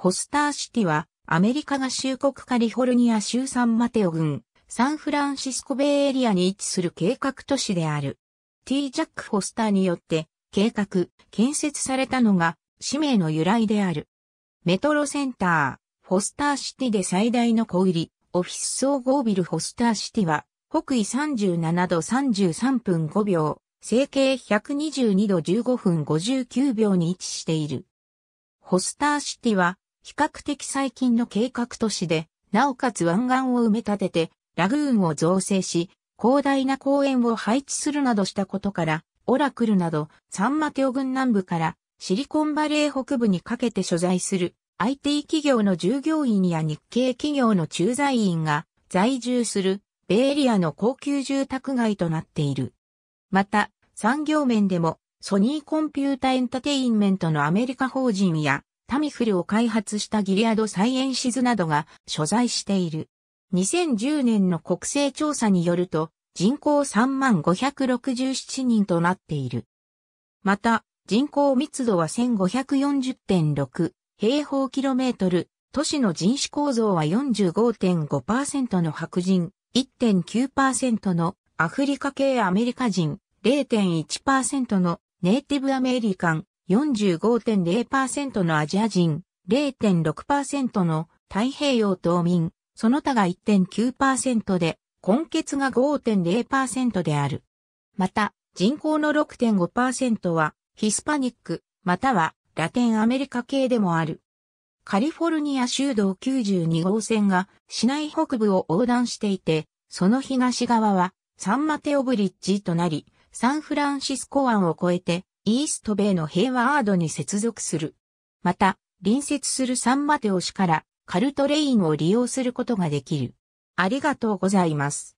ホスターシティは、アメリカ合衆国カリフォルニア州サンマテオ郡、サンフランシスコベイエリアに位置する計画都市である。T. ジャック・ホスターによって、計画、建設されたのが、市名の由来である。メトロセンター、ホスターシティで最大の小売、オフィス総合ビルホスターシティは、北緯37度33分5秒、西経122度15分59秒に位置している。ホスターシティは、比較的最近の計画都市で、なおかつ湾岸を埋め立てて、ラグーンを造成し、広大な公園を配置するなどしたことから、オラクルなど、サンマテオ郡南部から、シリコンバレー北部にかけて所在する、IT 企業の従業員や日系企業の駐在員が在住する、ベイエリアの高級住宅街となっている。また、産業面でも、ソニーコンピュータエンタテインメントのアメリカ法人や、タミフルを開発したギリアドサイエンシズなどが所在している。2010年の国勢調査によると人口35,567人となっている。また人口密度は 1,540.6 平方キロメートル、都市の人種構造は 45.5% の白人、1.9% のアフリカ系アメリカ人、0.1% のネイティブアメリカン、45.0% のアジア人、0.6% の太平洋島民、その他が 1.9% で、根血が 5.0% である。また、人口の 6.5% は、ヒスパニック、またはラテンアメリカ系でもある。カリフォルニア州道92号線が市内北部を横断していて、その東側はサンマテオブリッジとなり、サンフランシスコ湾を越えて、イーストベイのヘイワードに接続する。また、隣接するサンマテオ市からカルトレインを利用することができる。ありがとうございます。